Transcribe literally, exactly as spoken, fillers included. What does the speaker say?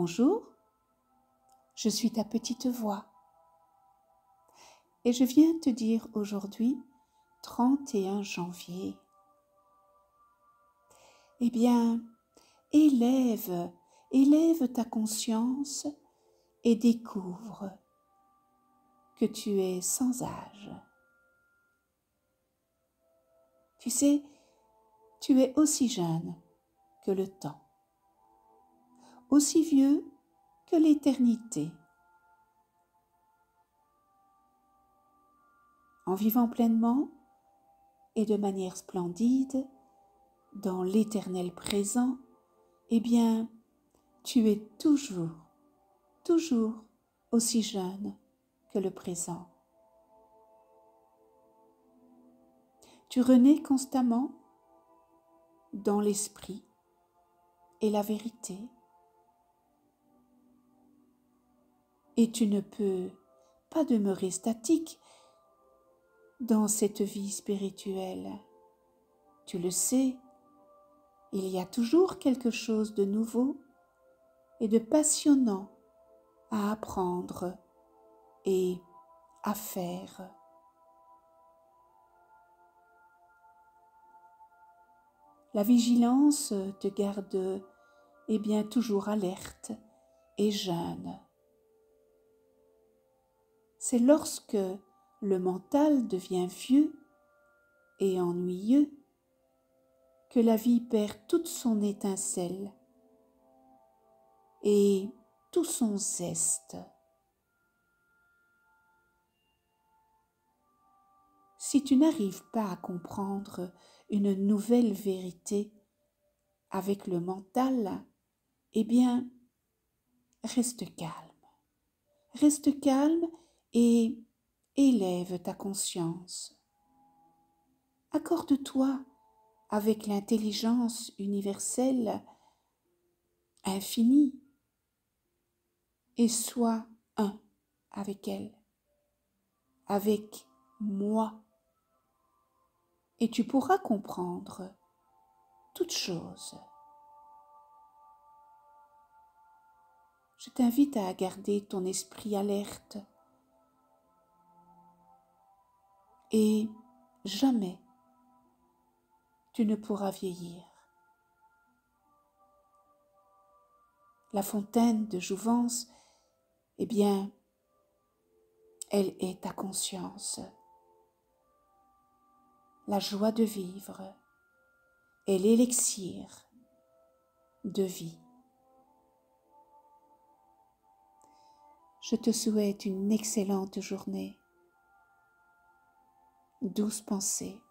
Bonjour, je suis ta petite voix et je viens te dire aujourd'hui, trente et un janvier. Eh bien, élève, élève ta conscience et découvre que tu es sans âge. Tu sais, tu es aussi jeune que le temps, aussi vieux que l'éternité. En vivant pleinement et de manière splendide, dans l'éternel présent, eh bien, tu es toujours, toujours aussi jeune que le présent. Tu renais constamment dans l'esprit et la vérité. Et tu ne peux pas demeurer statique dans cette vie spirituelle. Tu le sais, il y a toujours quelque chose de nouveau et de passionnant à apprendre et à faire. La vigilance te garde, eh bien, toujours alerte et jeune. C'est lorsque le mental devient vieux et ennuyeux que la vie perd toute son étincelle et tout son zeste. Si tu n'arrives pas à comprendre une nouvelle vérité avec le mental, eh bien, reste calme. Reste calme et élève ta conscience. Accorde-toi avec l'intelligence universelle infinie et sois un avec elle, avec moi, et tu pourras comprendre toute chose. Je t'invite à garder ton esprit alerte et jamais tu ne pourras vieillir. La fontaine de jouvence, eh bien, elle est ta conscience. La joie de vivre est l'élixir de vie. Je te souhaite une excellente journée. Douces pensées.